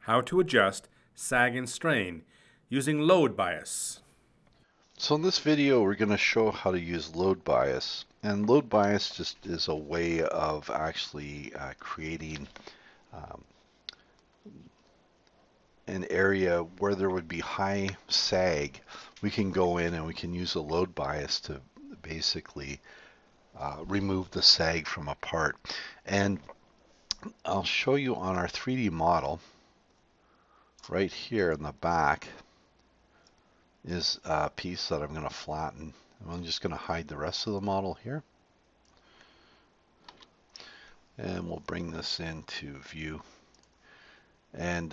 how to adjust sag and strain using load bias. So in this video we're going to show how to use load bias, and load bias just is a way of actually creating an area where there would be high sag. We can go in and we can use a load bias to basically remove the sag from a part. And I'll show you on our 3D model right here in the back is a piece that I'm going to flatten. I'm just going to hide the rest of the model here, and we'll bring this into view. And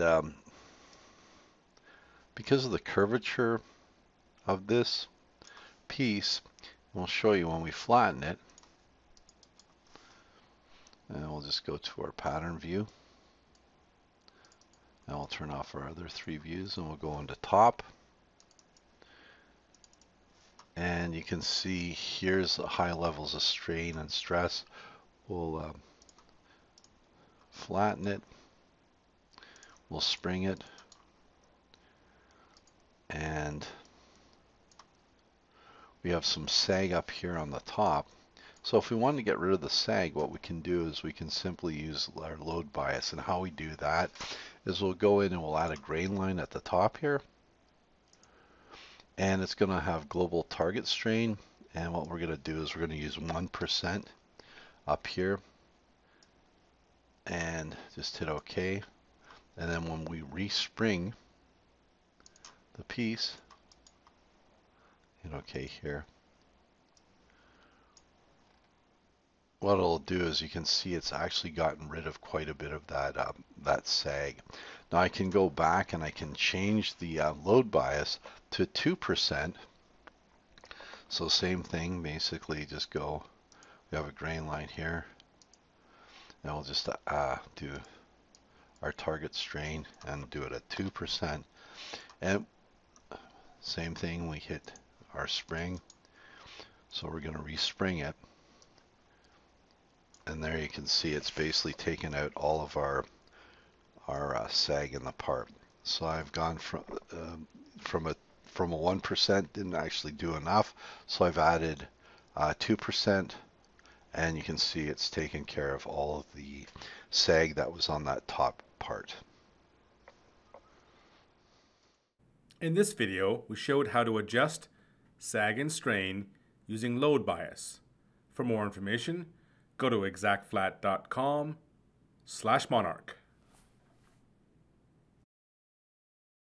because of the curvature of this piece, we'll show you when we flatten it, and we'll just go to our pattern view. Now we'll turn off our other three views and we'll go into top. And you can see here's the high levels of strain and stress. We'll flatten it, we'll spring it, and we have some sag up here on the top. So if we want to get rid of the sag, what we can do is we can simply use our load bias. And how we do that is we'll go in and we'll add a grain line at the top here, and it's going to have global target strain. And what we're going to do is we're going to use 1% up here and just hit OK. And then when we respring the piece, hit OK here, what it'll do is you can see it's actually gotten rid of quite a bit of that that sag. Now I can go back and I can change the load bias to 2%. So same thing, basically just go, we have a grain line here, and we'll just do our target strain and do it at 2%. And same thing, we hit our spring, so we're going to respring it. And there you can see it's basically taken out all of our sag in the part. So I've gone from a 1%, didn't actually do enough, so I've added 2%, and you can see it's taken care of all of the sag that was on that top part. In this video, we showed how to adjust sag and strain using load bias. For more information, go to exactflat.com/monarch.